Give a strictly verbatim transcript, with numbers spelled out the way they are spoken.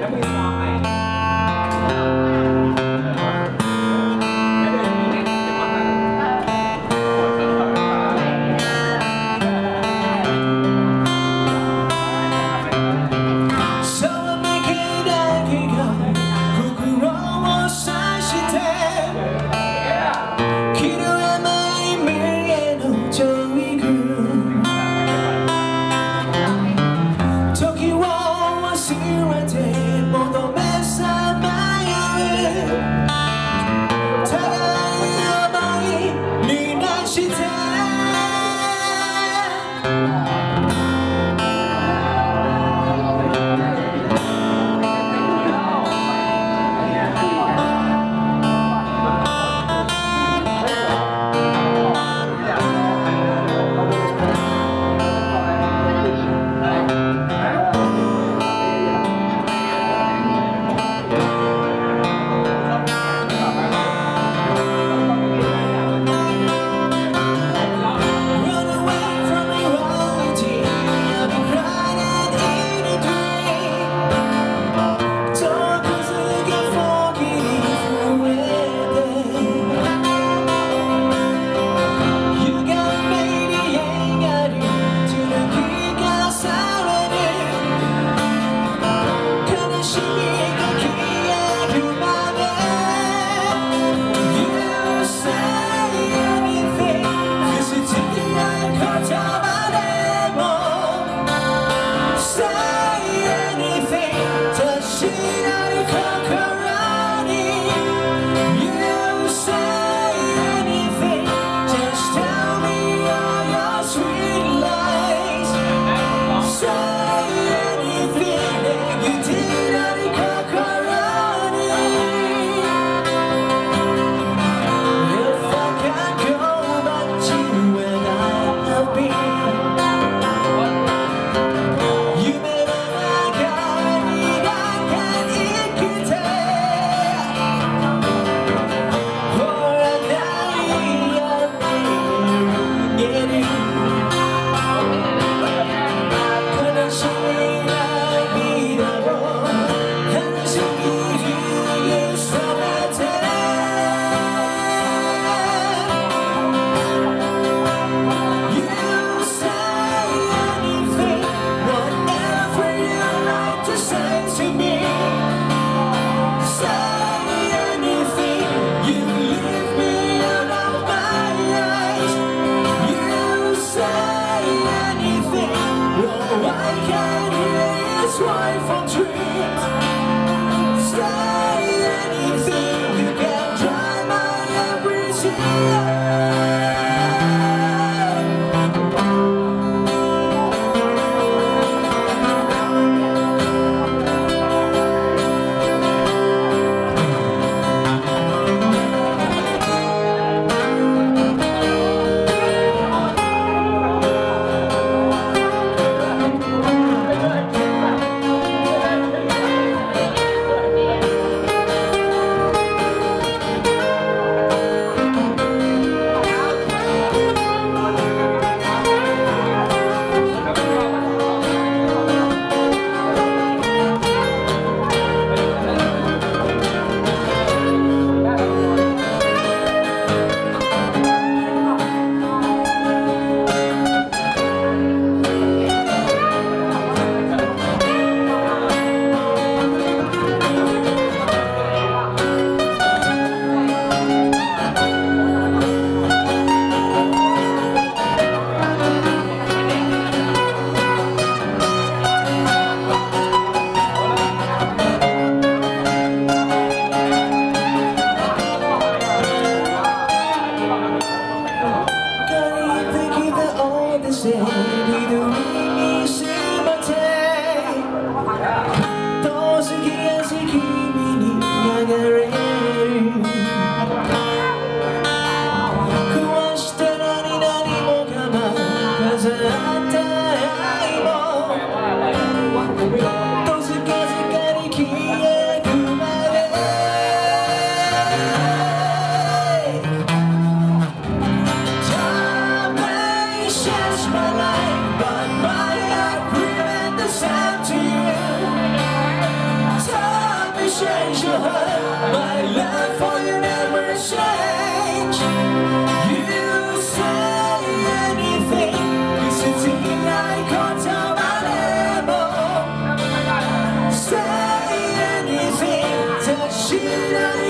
Then we walk in. You made my God, I can't Should I